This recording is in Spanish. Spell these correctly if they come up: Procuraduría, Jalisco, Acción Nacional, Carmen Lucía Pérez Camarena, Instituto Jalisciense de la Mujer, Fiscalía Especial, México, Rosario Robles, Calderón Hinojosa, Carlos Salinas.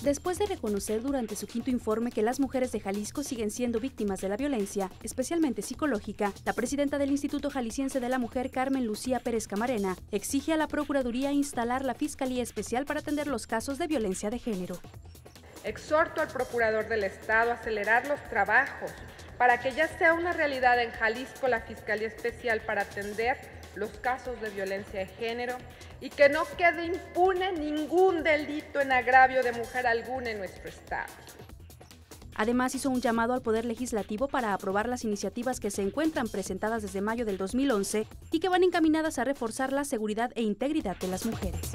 Después de reconocer durante su quinto informe que las mujeres de Jalisco siguen siendo víctimas de la violencia, especialmente psicológica, la presidenta del Instituto Jalisciense de la Mujer, Carmen Lucía Pérez Camarena, exige a la Procuraduría instalar la Fiscalía Especial para atender los casos de violencia de género. Exhorto al Procurador del Estado a acelerar los trabajos para que ya sea una realidad en Jalisco la Fiscalía Especial para atender los casos de violencia de género y que no quede impune ningún delito en agravio de mujer alguna en nuestro estado. Además, hizo un llamado al Poder Legislativo para aprobar las iniciativas que se encuentran presentadas desde mayo del 2011 y que van encaminadas a reforzar la seguridad e integridad de las mujeres.